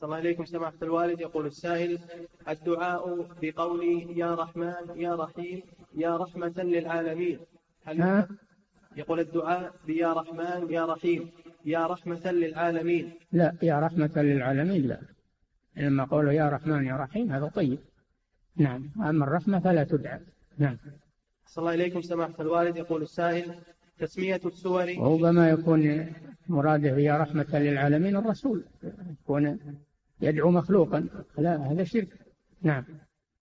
صلى الله عليكم سماحة الوالد. يقول السائل: الدعاء بقولي يا رحمن يا رحيم يا رحمة للعالمين، هل يقول الدعاء بيا رحمن يا رحيم يا رحمة للعالمين؟ لا، يا رحمة للعالمين لا، لما قالوا يا رحمن يا رحيم هذا طيب. نعم، أما الرحمة فلا تدعى. نعم. صلى الله عليكم سماحة الوالد. يقول السائل: تسمية السور، وربما يكون مراده يا رحمة للعالمين الرسول، يكون يدعو مخلوقا، لا هذا شرك. نعم.